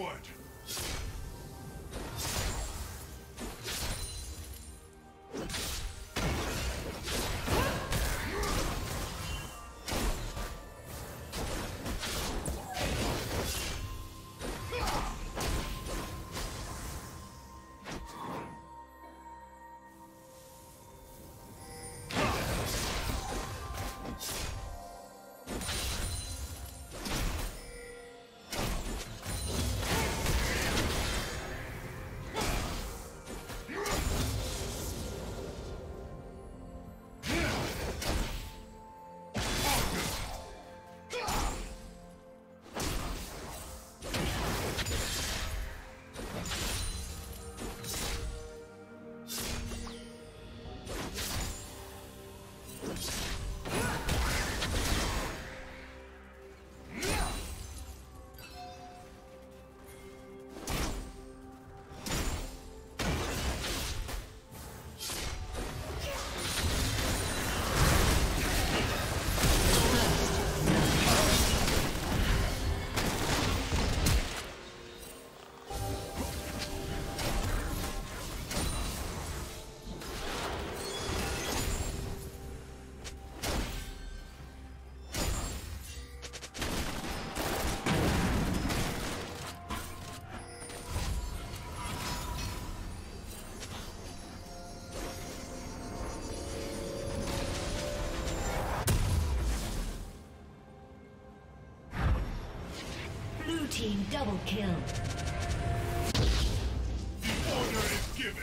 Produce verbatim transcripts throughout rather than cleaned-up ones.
Onward! Team double kill. The order is given.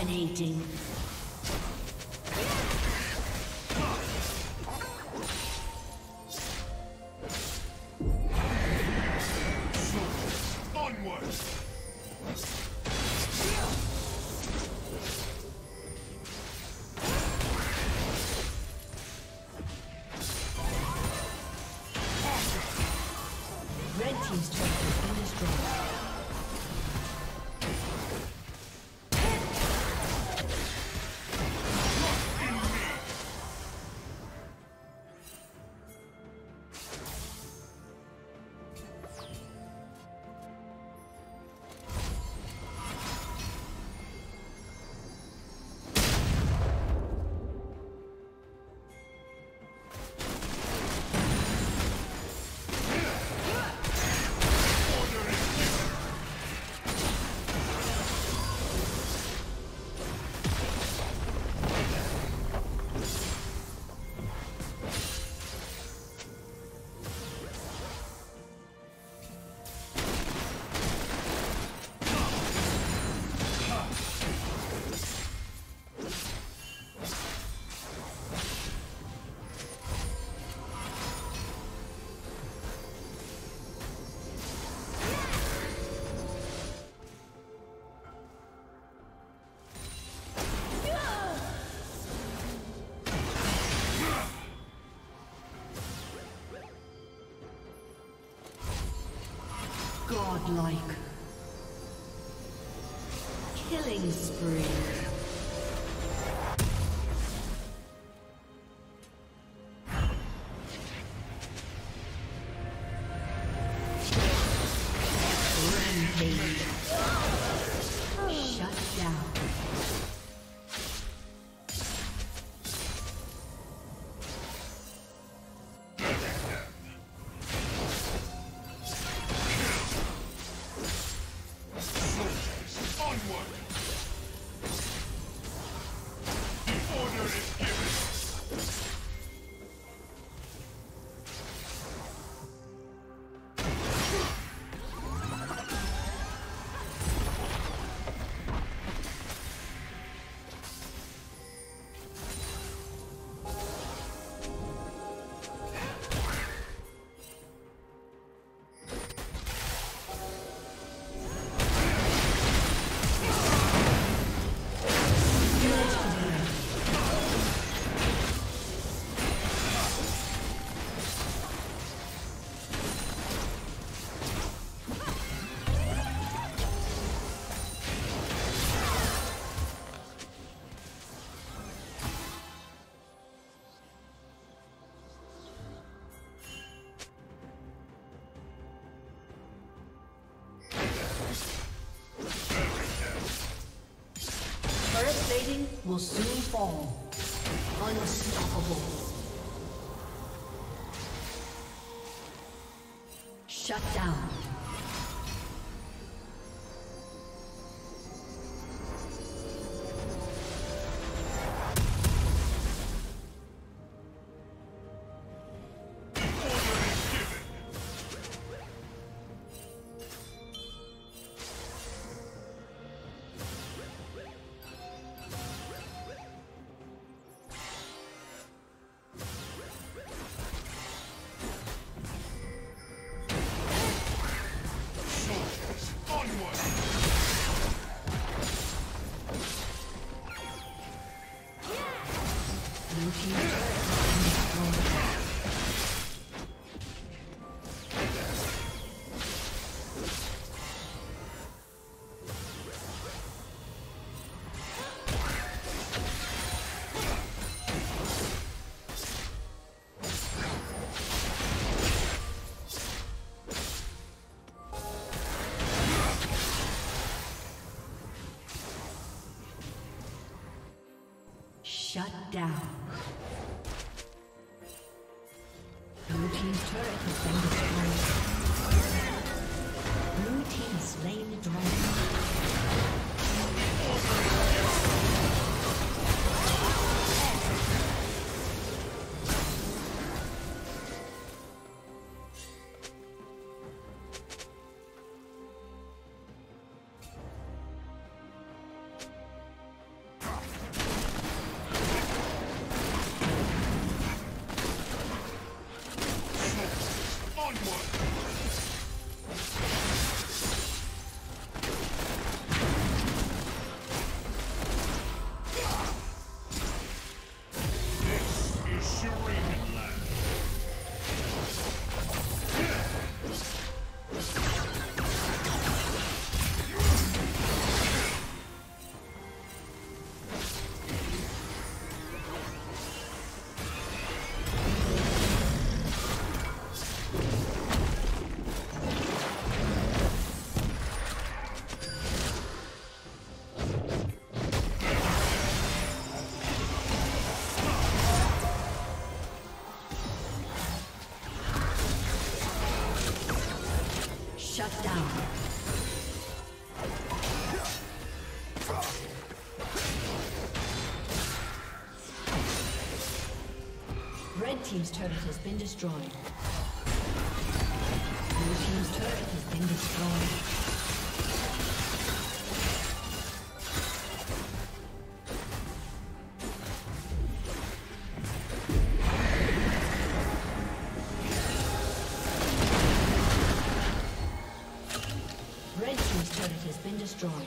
Dominating. Like killing spree. Rampage. Shut down. Will soon fall. Unstoppable. Shut down. Shut down. Blue team's turret has been destroyed. Blue team slain the dragon. Red team's turret has been destroyed. Blue team's turret has been destroyed. Team's turret has been destroyed.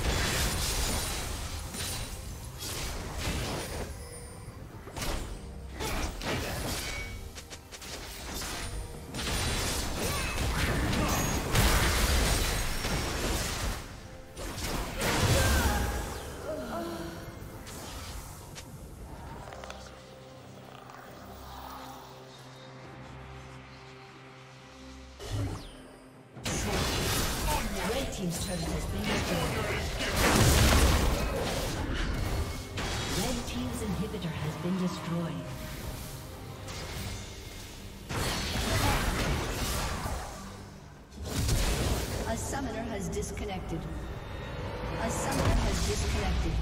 Blue team's turret has been destroyed. Team's turret has been destroyed. Red team's inhibitor has been destroyed. A summoner has disconnected. A summoner has disconnected.